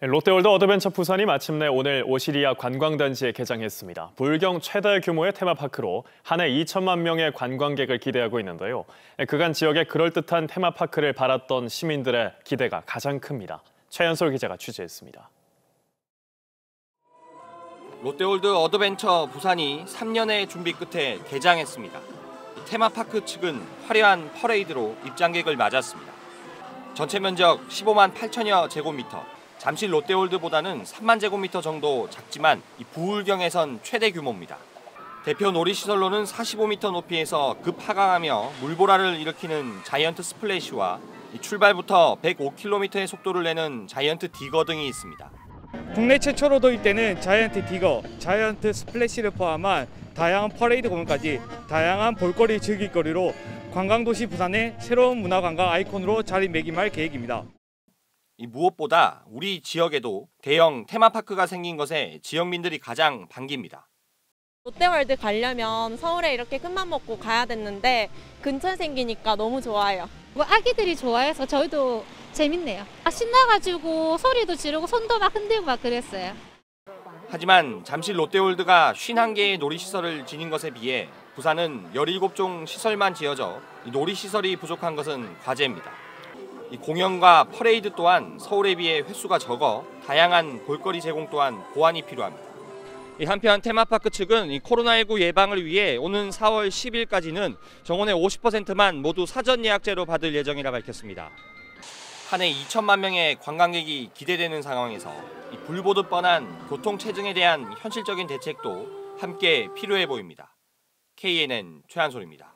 롯데월드 어드벤처 부산이 마침내 오늘 오시리아 관광단지에 개장했습니다. 부·ul·경 최대 규모의 테마파크로 한 해 2천만 명의 관광객을 기대하고 있는데요. 그간 지역의 그럴듯한 테마파크를 바랐던 시민들의 기대가 가장 큽니다. 최한솔 기자가 취재했습니다. 롯데월드 어드벤처 부산이 3년의 준비 끝에 개장했습니다. 테마파크 측은 화려한 퍼레이드로 입장객을 맞았습니다. 전체 면적 15만 8천여 제곱미터, 잠실 롯데월드보다는 3만 제곱미터 정도 작지만 부·ul·경에선 최대 규모입니다. 대표 놀이시설로는 45m 높이에서 급하강하며 물보라를 일으키는 자이언트 스플래시와 출발부터 105km의 속도를 내는 자이언트 디거 등이 있습니다. 국내 최초로 도입 때는 자이언트 디거, 자이언트 스플래시를 포함한 다양한 퍼레이드 공연까지 다양한 볼거리 즐길거리로 관광도시 부산의 새로운 문화관광 아이콘으로 자리매김할 계획입니다. 무엇보다 우리 지역에도 대형 테마파크가 생긴 것에 지역민들이 가장 반깁니다. 롯데월드 가려면 서울에 이렇게 큰맘 먹고 가야 됐는데 근처에 생기니까 너무 좋아요. 아기들이 좋아해서 저희도 재밌네요. 신나가지고 소리도 지르고 손도 막 흔들고 막 그랬어요. 하지만 잠실 롯데월드가 51개의 놀이시설을 지닌 것에 비해 부산은 17종 시설만 지어져 놀이시설이 부족한 것은 과제입니다. 이 공연과 퍼레이드 또한 서울에 비해 횟수가 적어 다양한 볼거리 제공 또한 보완이 필요합니다. 한편 테마파크 측은 코로나19 예방을 위해 오는 4월 10일까지는 정원의 50%만 모두 사전 예약제로 받을 예정이라 밝혔습니다. 한 해 2천만 명의 관광객이 기대되는 상황에서 불보듯 뻔한 교통체증에 대한 현실적인 대책도 함께 필요해 보입니다. KNN 최한솔입니다.